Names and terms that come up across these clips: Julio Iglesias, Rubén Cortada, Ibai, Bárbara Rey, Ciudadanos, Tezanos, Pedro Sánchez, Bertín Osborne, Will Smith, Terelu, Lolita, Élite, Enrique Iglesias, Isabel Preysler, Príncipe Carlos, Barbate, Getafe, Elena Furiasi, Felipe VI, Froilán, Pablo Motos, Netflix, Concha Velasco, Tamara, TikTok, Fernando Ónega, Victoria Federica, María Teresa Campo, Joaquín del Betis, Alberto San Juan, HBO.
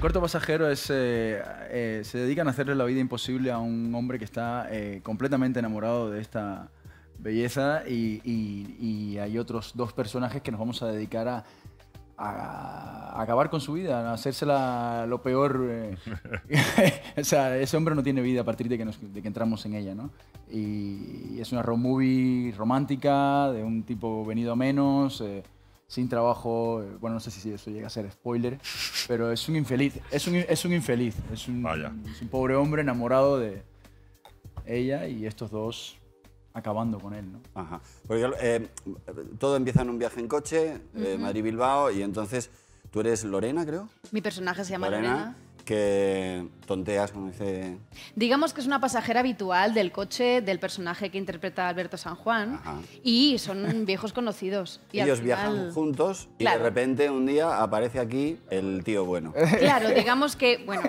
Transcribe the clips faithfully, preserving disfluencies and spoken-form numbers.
El corto pasajero es, eh, eh, se dedican a hacerle la vida imposible a un hombre que está eh, completamente enamorado de esta belleza y, y, y hay otros dos personajes que nos vamos a dedicar a, a acabar con su vida, a hacérsela lo peor. Eh. O sea, ese hombre no tiene vida a partir de que, nos, de que entramos en ella, ¿no? Y, y es una road movie romántica, de un tipo venido a menos, eh, sin trabajo. Bueno, no sé si eso llega a ser spoiler, pero es un infeliz, es un, es un infeliz, es un, es un pobre hombre enamorado de ella y estos dos acabando con él, ¿no? Ajá. Porque, eh, todo empieza en un viaje en coche, eh, uh-huh. Madrid-Bilbao, y entonces tú eres Lorena, creo. Mi personaje se llama Lorena. Lorena. Que tonteas, como dice... Digamos que es una pasajera habitual del coche del personaje que interpreta Alberto San Juan. Ajá. Y son viejos conocidos. Y ellos al final... viajan juntos y claro, de repente un día aparece aquí el tío bueno. Claro, digamos que... bueno.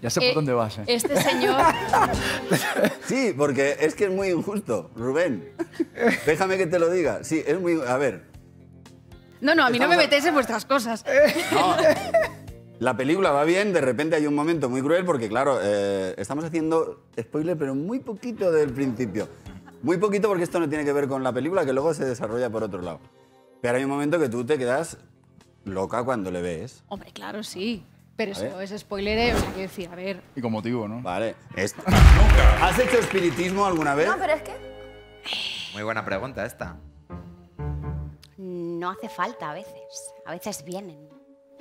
Ya sé por eh, dónde vas. ¿Eh? Este señor... Sí, porque es que es muy injusto, Rubén. Déjame que te lo diga. Sí, es muy... A ver. No, no, a mí no me metéis en vuestras cosas. No. La película va bien, de repente hay un momento muy cruel porque, claro, eh, estamos haciendo spoiler, pero muy poquito del principio. Muy poquito porque esto no tiene que ver con la película, que luego se desarrolla por otro lado. Pero hay un momento que tú te quedas loca cuando le ves. Hombre, claro, sí. Pero eso es spoiler, o sea, que decía, a ver... Y con motivo, ¿no? Vale. Esto... ¿Has hecho espiritismo alguna vez? No, pero es que... Muy buena pregunta esta. No hace falta a veces. A veces vienen.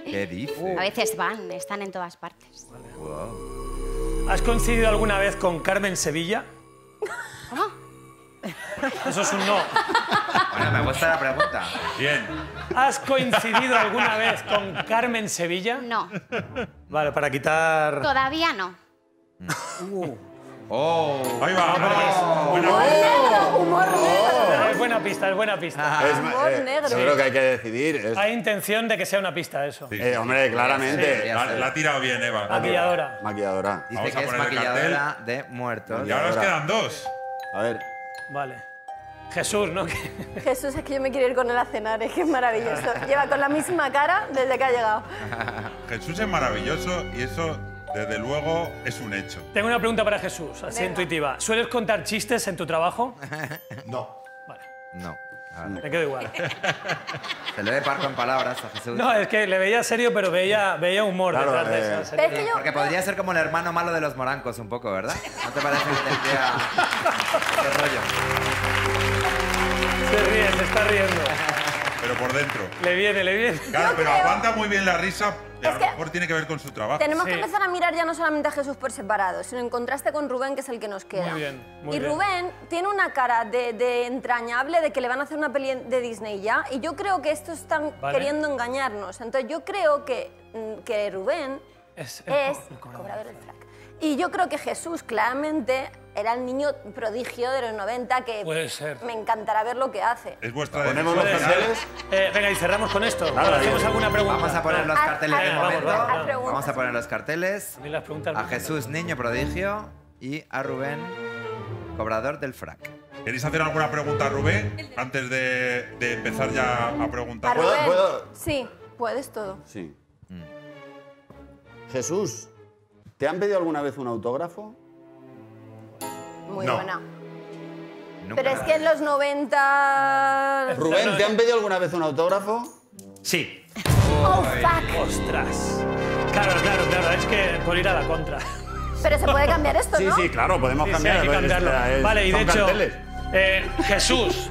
¿Qué dices? A veces van, están en todas partes. Wow. ¿Has coincidido alguna vez con Carmen Sevilla? ¿Cómo? Eso es un no. Bueno, me gusta la pregunta. Bien. ¿Has coincidido alguna vez con Carmen Sevilla? No. Vale, para quitar... Todavía no. Uh. ¡Oh! ¡Ahí va! No. ¡Humor negro! ¡Humor negro! Es buena pista, es buena pista. Ah, es, ¡humor eh, negro! Yo creo que hay que decidir. Es... Hay intención de que sea una pista eso. Sí, sí. Eh, hombre, claramente. Sí, la, la ha tirado bien, Eva. Maquilladora. Maquilladora. Dice Vamos que es maquilladora de muertos. Y ahora os quedan dos. A ver. Vale. Jesús, ¿no? Jesús, es que yo me quiero ir con él a cenar, es que es maravilloso. Lleva con la misma cara desde que ha llegado. Jesús es maravilloso y eso... Desde luego, es un hecho. Tengo una pregunta para Jesús, así intuitiva. ¿Sueles contar chistes en tu trabajo? No. Vale. No. Me quedo igual. Se le de parco en palabras a Jesús. No, es que le veía serio, pero veía, veía humor claro, detrás eh. de esa serie. Es que yo... Porque podría ser como el hermano malo de los Morancos un poco, ¿verdad? ¿No te parece que tendría ese rollo? Se ríe, se está riendo. Pero por dentro. Le viene, le viene. Claro, yo pero creo... aguanta muy bien la risa. A lo mejor tiene que ver con su trabajo. Tenemos sí. que empezar a mirar ya no solamente a Jesús por separado, sino en contraste con Rubén, que es el que nos queda. Muy bien, muy y Rubén bien. tiene una cara de, de entrañable de que le van a hacer una peli de Disney ya, y yo creo que estos están vale. queriendo engañarnos. Entonces yo creo que, que Rubén es el, es el cobrador del frac. Y yo creo que Jesús claramente era el niño prodigio de los noventa que puede ser. Me encantará ver lo que hace. Es vuestra ¿Ponemos los carteles? Eh, venga, y cerramos con esto. Claro, ¿hacemos alguna pregunta? Vamos a poner los carteles de momento. Vamos, vamos. vamos a poner los carteles. A, las preguntas a Jesús, niño prodigio, y a Rubén, cobrador del frac. ¿Queréis hacer alguna pregunta a Rubén antes de, de empezar ya a preguntar? ¿A Rubén? ¿Puedo, puedo? Sí, puedes todo. Sí. Mm. Jesús, ¿te han pedido alguna vez un autógrafo? Muy no. buena. Nunca. Pero es que en los noventa... Rubén, ¿te han pedido alguna vez un autógrafo? Sí. ¡Oh, fuck! ¡Ostras! Claro, claro, claro. Es que por ir a la contra. Pero se puede cambiar esto, sí, ¿no? Sí, sí, claro. Podemos sí, cambiar. Sí, hay que cambiarlo. Es, vale, y de hecho... Eh, Jesús,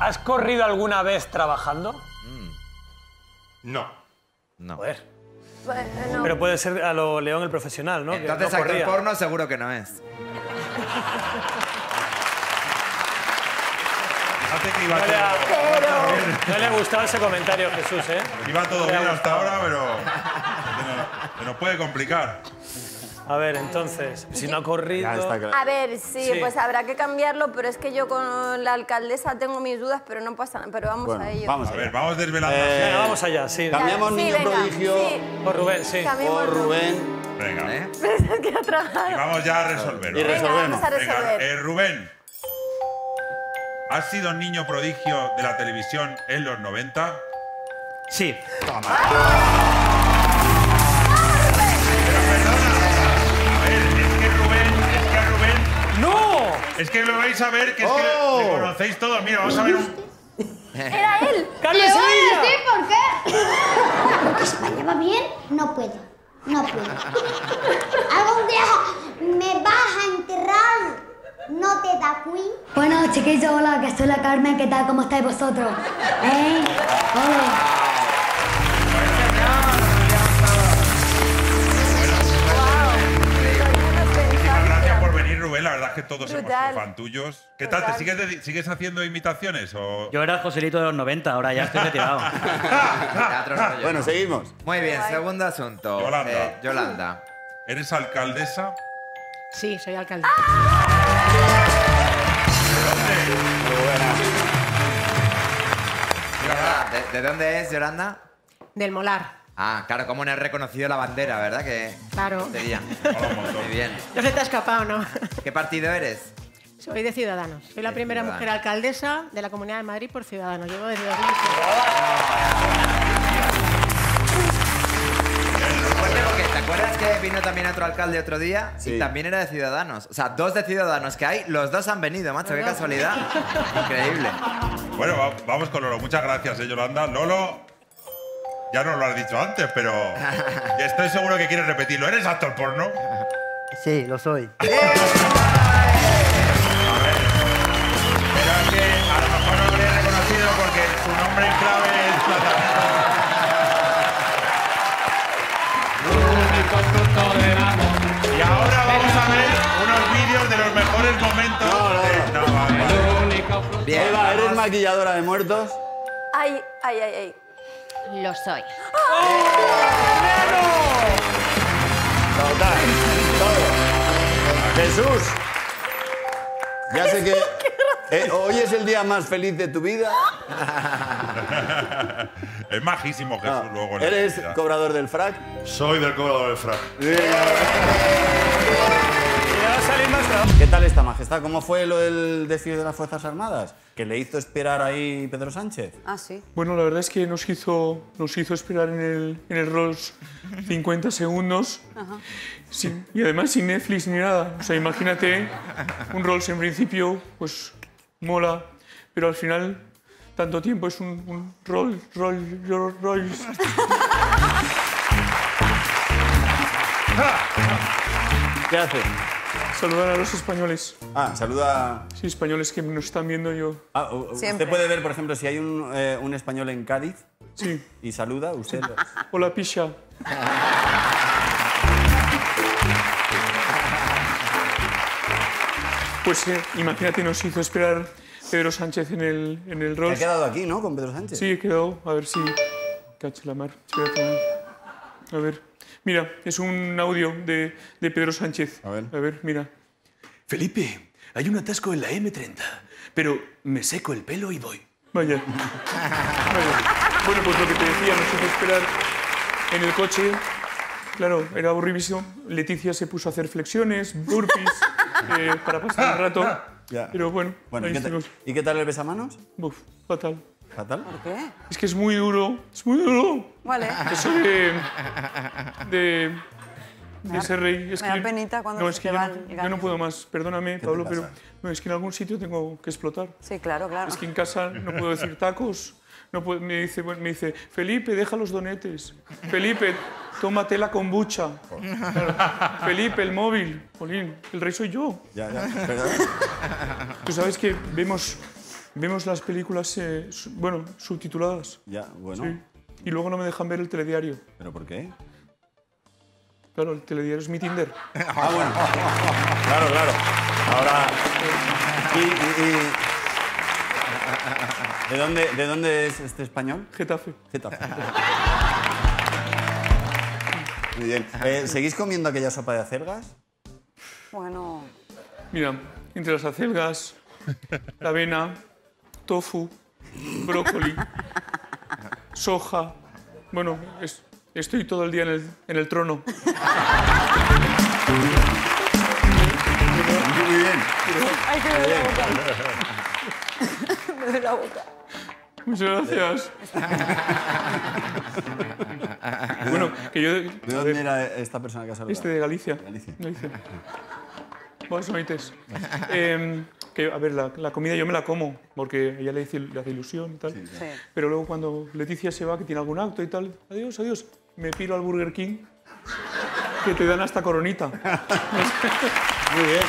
¿has corrido alguna vez trabajando? Mm. No. No. Joder. Pues, no. Pero puede ser a lo León el profesional, ¿no? Entonces, no actor porno seguro que no es. Que iba no, todo... le ha... no le ha gustado ese comentario, Jesús, ¿eh? Iba todo bien hasta ahora, pero se nos puede complicar. A ver, entonces, si no ha corrido... Claro. A ver, sí, sí, pues habrá que cambiarlo, pero es que yo con la alcaldesa tengo mis dudas, pero no pasa nada, pero vamos bueno, a ello. Vamos a ver, vamos desvelando. Eh, vamos allá, sí. Cambiamos sí, niño venga, prodigio... Sí. Por Rubén, sí. Cambiamos por Rubén. Venga. ¿Eh? Y vamos ya a resolverlo. Y resolvemos. Venga, vamos a resolver. Venga, eh, Rubén, ¿has sido niño prodigio de la televisión en los noventa? Sí. Toma. ¡Ah! Es que lo vais a ver, que es oh. que me conocéis todos. Mira, vamos a ver un... ¡Era él! ¡Carmen Sevilla! Sí, ¿por qué? Porque España va bien, no puedo. No puedo. Algún día me vas a enterrar. No te da cuí. Bueno, chiquillos, hola, que soy la Carmen. ¿Qué tal? ¿Cómo estáis vosotros? ¿Eh? Hola. La verdad es que todos Brutal. Hemos fan tuyos. ¿Qué Brutal. Tal? ¿Te sigues, sigues haciendo imitaciones? O... Yo era Joselito de los noventa, ahora ya estoy retirado. Bueno, seguimos. Muy bien, segundo asunto. Yolanda. Eh, Yolanda. ¿Eres alcaldesa? Sí, soy alcaldesa. ¡Ah! ¿De dónde? Muy buena. ¿De, ¿De dónde es Yolanda? Del Molar. Ah, claro, cómo no he reconocido la bandera, ¿verdad? Que claro. Sería. Muy bien. No se te ha escapado, ¿no? ¿Qué partido eres? Soy de Ciudadanos. Soy la primera Ciudadanos. Mujer alcaldesa de la Comunidad de Madrid por Ciudadanos. Llevo desde dos mil seis. ¿Te acuerdas que vino también otro alcalde otro día? Sí. Y también era de Ciudadanos. O sea, dos de Ciudadanos que hay, los dos han venido, macho. Los qué dos. Casualidad. Increíble. Bueno, vamos con Lolo. Muchas gracias, eh, Yolanda. Lolo... Ya no lo has dicho antes, pero estoy seguro que quieres repetirlo. ¿Eres actor porno? Sí, lo soy. A ver, pero es que a lo mejor no lo habría reconocido porque su nombre en clave es... Y ahora vamos a ver unos vídeos de los mejores momentos no, no. de Navarra. Bien, hola, ¿eres maquilladora de muertos? Ay, ay, ay, ay. Lo soy. ¡Oh! Total, todo. Jesús. Ya sé que eh, hoy es el día más feliz de tu vida. Es majísimo, Jesús. Ah, luego. ¿Eres cobrador del frac? Soy del cobrador del frac. ¿Qué tal esta majestad? ¿Cómo fue lo del desfile de las Fuerzas Armadas? ¿Que le hizo esperar ahí Pedro Sánchez? Ah, sí. Bueno, la verdad es que nos hizo, nos hizo esperar en el, en el Rolls cincuenta segundos. Ajá. Sin, y además sin Netflix ni nada. O sea, imagínate, un Rolls en principio, pues mola, pero al final tanto tiempo es un, un Rolls, Rolls, Rolls, Rolls. ¿Qué hace? Saludar a los españoles. Ah, saluda... Sí, españoles que nos están viendo yo. Ah, usted puede ver, por ejemplo, si hay un, eh, un español en Cádiz. Sí. Y saluda, usted... Sí. Hola, picha. Pues eh, imagínate, nos hizo esperar Pedro Sánchez en el, en el Rolls. Te ha quedado aquí, ¿no? Con Pedro Sánchez. Sí, he quedado. A ver si... Cacho la mar. Espérate. A ver... Mira, es un audio de, de Pedro Sánchez. A ver. A ver, mira. Felipe, hay un atasco en la eme treinta, pero me seco el pelo y voy. Vaya. Vaya. Bueno, pues lo que te decía, nos hizo esperar en el coche. Claro, era aburridísimo. Leticia se puso a hacer flexiones, burpees, eh, para pasar el rato. Ya. Pero bueno, bueno ahí ¿y, qué tal, ¿y qué tal el besamanos? Uf, fatal. ¿Fatal? ¿Por qué? Es que es muy duro, es muy duro. Vale. Eso de... de... de da, ser rey. Es me que, da penita cuando no, se es que te va el no, yo no puedo más, perdóname, Pablo, pero... No, es que en algún sitio tengo que explotar. Sí, claro, claro. Es que en casa no puedo decir tacos. No puedo, me, dice, me dice, Felipe, deja los donetes. Felipe, tómate la kombucha. Claro. Felipe, el móvil. Jolín, el rey soy yo. Ya, ya, perdón. Tú sabes que vemos... Vemos las películas, eh, bueno, subtituladas. Ya, bueno. Sí. Y luego no me dejan ver el telediario. ¿Pero por qué? Claro, el telediario es mi Tinder. Ah, bueno. Claro, claro. Ahora... Y, y, y... ¿De dónde, ¿De dónde es este español? Getafe. Getafe. Muy bien. Eh, ¿Seguís comiendo aquella sopa de acelgas? Bueno... Mira, entre las acelgas, la avena... tofu, brócoli, soja... Bueno, es, estoy todo el día en el, en el trono. Muy bien. Ay, que me duele la boca. Me duele la boca. Muchas gracias. Bueno, que yo... ¿De dónde era esta persona que ha saludado? Este de Galicia. Galicia. Galicia. Buenas noites. Eh, que, a ver, la, la comida yo me la como, porque ella le, dice, le hace ilusión y tal. Sí, sí. Pero luego cuando Leticia se va, que tiene algún acto y tal, adiós, adiós, me piro al Burger King, que te dan hasta coronita. Muy bien.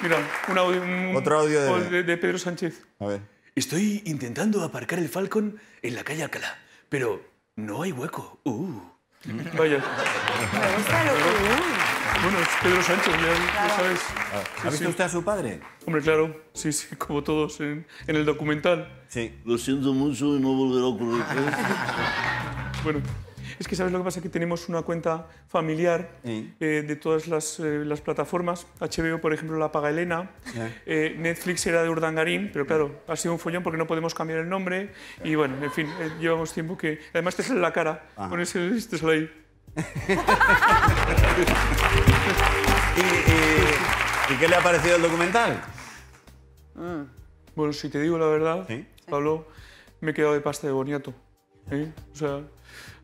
Mira, un audio, un, otro audio de... De, de Pedro Sánchez. A ver. Estoy intentando aparcar el Falcon en la calle Alcalá, pero no hay hueco. Uh. Vaya. Me gusta lo que... Bueno, es Pedro Sánchez, ya, claro. Ya sabes. ¿Ha visto sí, usted sí. a su padre? Hombre, claro. Sí, sí, como todos en, en el documental. Sí. Lo siento mucho y no volverá a ocurrir. Bueno, es que ¿sabes lo que pasa? Que tenemos una cuenta familiar ¿Sí? eh, de todas las, eh, las plataformas. H B O, por ejemplo, la paga Elena. ¿Sí? Eh, Netflix era de Urdangarín, pero claro, ha sido un follón porque no podemos cambiar el nombre. Y bueno, en fin, eh, llevamos tiempo que... Además te sale la cara. Ajá. Con ese... Te sale ahí. ¿Y, y, ¿Y qué le ha parecido el documental? Mm. Bueno, si te digo la verdad, ¿Sí? Pablo, me he quedado de pasta de boniato. ¿Eh? O sea...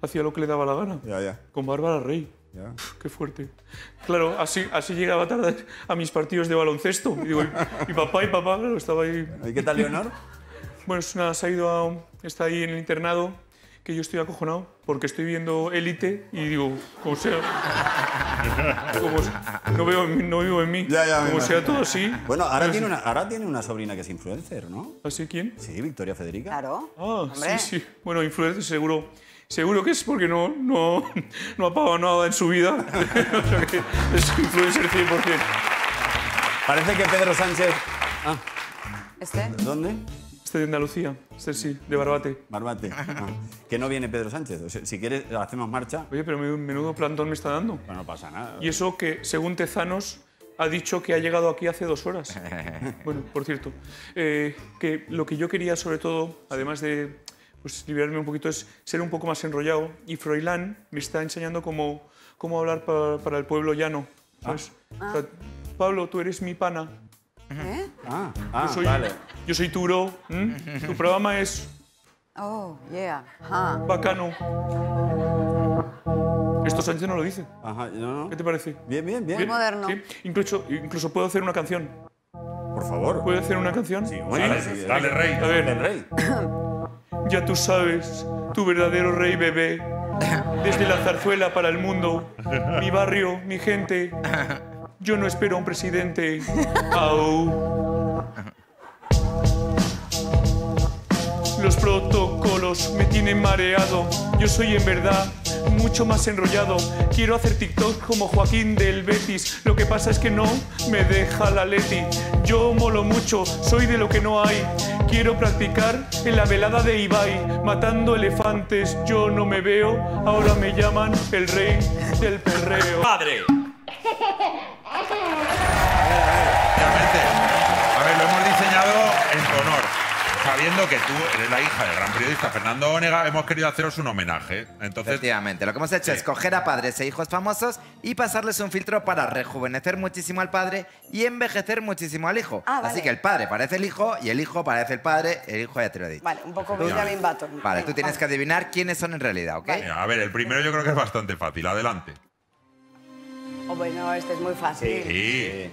Hacía lo que le daba la gana, ya, ya. con Bárbara Rey. Ya. Uf, qué fuerte. Claro, así, así llegaba tarde a mis partidos de baloncesto. Y digo, y papá, y papá, claro, estaba ahí. ¿Y qué tal, Leonor? Bueno, es una, se ha ido a, está ahí en el internado, que yo estoy acojonado, porque estoy viendo Élite y digo, como sea... Como sea no, veo, no vivo en mí. Ya, ya, como sea todo así... Bueno, ahora tiene, una, ahora tiene una sobrina que es influencer, ¿no? ¿Así quién? Sí, Victoria Federica. Claro. Ah, Hombre. sí, sí. Bueno, influencer seguro. Seguro que es porque no, no, no ha pagado nada en su vida. O sea que es influencer cien por cien. Parece que Pedro Sánchez... Ah. ¿Este? ¿Dónde? Este de Andalucía. Este sí, de Barbate. Barbate. Ah. Que no viene Pedro Sánchez. O sea, si quieres, hacemos marcha. Oye, pero menudo plantón me está dando. Bueno, no pasa nada. Y eso que, según Tezanos, ha dicho que ha llegado aquí hace dos horas. Bueno, por cierto, eh, que lo que yo quería, sobre todo, además de... Pues liberarme un poquito es ser un poco más enrollado. Y Froilán me está enseñando cómo, cómo hablar para, para el pueblo llano. ¿Sabes? Ah. O sea, Pablo, tú eres mi pana. ¿Eh? Ah, ah yo soy, vale. Yo soy tu bro. ¿Mm? Tu programa es... Oh, yeah. Huh. Bacano. Esto Sánchez no lo dice. Ajá, no, no. ¿Qué te parece? Bien, bien, bien. bien moderno. ¿Sí? Incluso, incluso puedo hacer una canción. Por favor. ¿Puedo hacer una canción? Sí, bueno. ¿Sí? Dale, dale, rey. A ver. Dale, rey. Ya tú sabes, tu verdadero rey bebé. Desde la zarzuela para el mundo, mi barrio, mi gente. Yo no espero a un presidente. Au. Los protocolos me tienen mareado. Yo soy en verdad mucho más enrollado. Quiero hacer TikTok como Joaquín del Betis. Lo que pasa es que no me deja la Leti. Yo molo mucho, soy de lo que no hay. Quiero practicar en la velada de Ibai. Matando elefantes, yo no me veo. Ahora me llaman el rey del perreo. ¡Padre! Realmente, a ver, lo hemos diseñado en tu honor. Sabiendo que tú eres la hija del gran periodista Fernando Ónega, hemos querido haceros un homenaje. Entonces, efectivamente, lo que hemos hecho sí. es coger a padres e hijos famosos y pasarles un filtro para rejuvenecer muchísimo al padre y envejecer muchísimo al hijo. Ah, vale. Así que el padre parece el hijo y el hijo parece el padre, el hijo ya te lo he dicho. Vale, un poco Benjamin Button. Vale, tú tienes que adivinar quiénes son en realidad, ¿ok? Vale. A ver, el primero yo creo que es bastante fácil. Adelante. Oh, bueno, este es muy fácil. Sí. sí.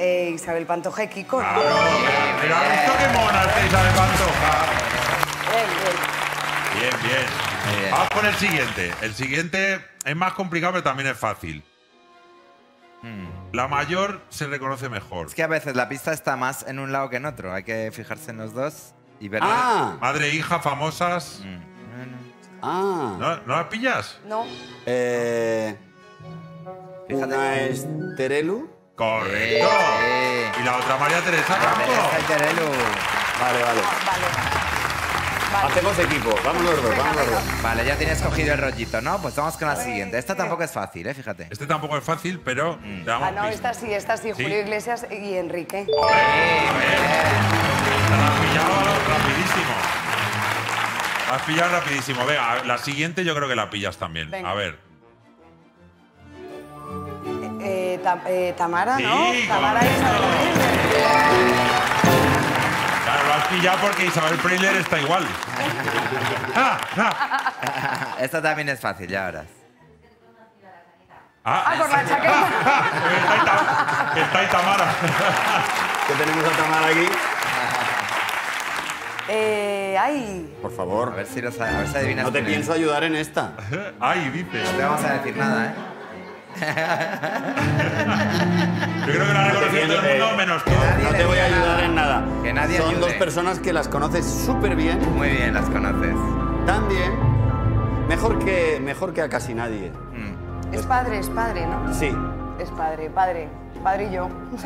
Eh, Isabel Pantoja y Kiko. Claro, pero ha visto que mona esta Isabel Pantoja. Bien, bien. Bien, bien. bien. Vamos con el siguiente. El siguiente es más complicado, pero también es fácil. Mm. La mayor se reconoce mejor. Es que a veces la pista está más en un lado que en otro. Hay que fijarse en los dos y ver. Ah. Madre e hija famosas. Mm. Ah. ¿No, ¿No la pillas? No. Eh, Fíjate. Una es Terelu. ¡Correcto! Eh, eh. Y la otra María Teresa Campo. Vale, vale. Vale. Hacemos equipo. Vamos los dos, vamos los dos. Vale, ya tienes cogido el rollito, ¿no? Pues vamos con la siguiente. Esta tampoco es fácil, ¿eh? Fíjate. Este tampoco es fácil, pero... Mm. Te damos ah, no, esta sí, esta sí. ¿Sí? Julio Iglesias y Enrique. ¡Olé! ¡Olé! La has pillado rapidísimo. La has pillado rapidísimo. Venga, la siguiente yo creo que la pillas también. Venga. A ver. Eh, ta eh, Tamara, sí, ¿no? Tamara y Isabel Preysler. Claro, lo has pillado porque Isabel Preysler está igual. ah, ah. Esta también es fácil, ya verás. Ah, ah por la chaqueta. Está ahí Tamara. ¿Qué tenemos a Tamara aquí? Eh, ¡Ay! Por favor. A ver si, los, a ver si adivinas. No te pienso es. ayudar en esta. ¡Ay, dices! No te vamos a decir nada, ¿eh? Yo creo que la reconoció todo el mundo menos tú. No te voy a ayudar en nada. Que nadie Son ayude. dos personas que las conoces súper bien. Muy bien, las conoces. Tan bien. Mejor que, mejor que a casi nadie. Mm. Es padre, es padre, ¿no? Sí. Es padre, padre. Padre y yo. Oye,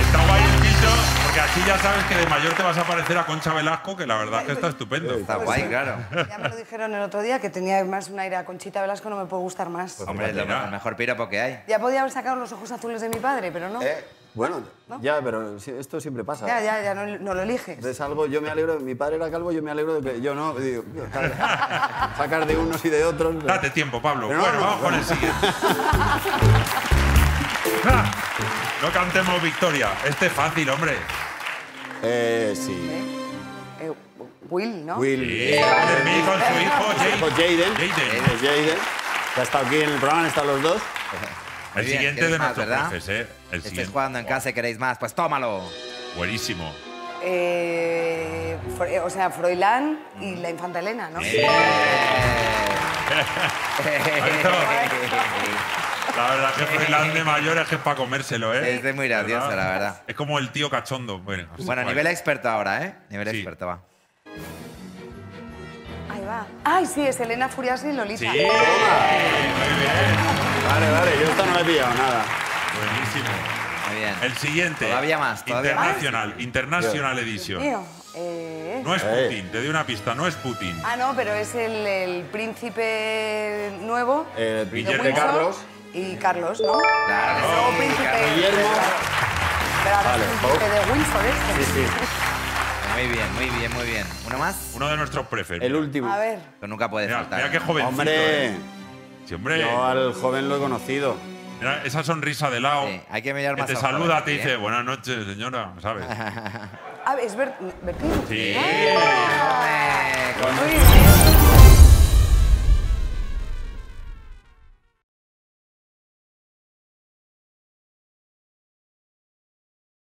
está guay el filtro, porque así ya sabes que de mayor te vas a parecer a Concha Velasco, que la verdad es que está estupendo. Está guay, claro. Ya me lo dijeron el otro día, que tenía más un aire a Conchita Velasco, no me puede gustar más. Pues hombre, es lo mejor, mejor piropo que hay. Ya podía haber sacado los ojos azules de mi padre, pero no. Eh, bueno, ¿no? Ya, pero esto siempre pasa. Ya, ya, ya, no, no lo eliges. Es algo, yo me alegro, mi padre era calvo, yo me alegro de que yo no, digo, claro, sacar de unos y de otros. Pero... Date tiempo, Pablo. Pero bueno, no, vamos no, con no. el siguiente. No cantemos victoria. Este es fácil, hombre. Eh, sí. ¿Eh? Eh, Will, ¿no? Will. Sí. Jaden Smith con su hijo Jaden. Jaden. Jaden. Que ha estado aquí en el programa, han estado los dos. El bien, siguiente de nuestros jefes, ¿eh? El Estáis siguiente. jugando en casa y queréis más, pues tómalo. Buenísimo. Eh, o sea, Froilán y la Infanta Elena, ¿no? Yeah. La verdad que Froilán de mayor es que es para comérselo, ¿eh? Es de muy gracioso, la verdad. Es como el tío cachondo. Bueno, bueno nivel experto ahora, ¿eh? Nivel sí. experto, va. Ahí va. Ay, sí, es Elena Furiasi y Lolita. Sí, muy bien. Vale, vale, yo esta no la he pillado nada. Buenísimo. Muy bien. El siguiente. Todavía más, todavía Internacional, más. International Edition. Tío, eh... No es Putin, te doy una pista, no es Putin. Ah, no, pero es el, el príncipe nuevo. El príncipe Carlos. Y Carlos, ¿no? Claro, es nuevo príncipe. Guillermo. Pero ahora es príncipe de Windsor este. Sí, sí. Muy bien, muy bien, muy bien. ¿Uno más? Uno de nuestros preferidos. El último. A ver. Pero nunca puede faltar. Mira qué jovencito. ¡Hombre! ¿Eh? Sí, hombre. Yo al joven lo he conocido. Mira esa sonrisa de lado. Sí, hay que mirar más que te saluda, joven, te dice, ¿eh? Buenas noches, señora, ¿sabes? Ah, es Bertín. Sí. ¡Eh!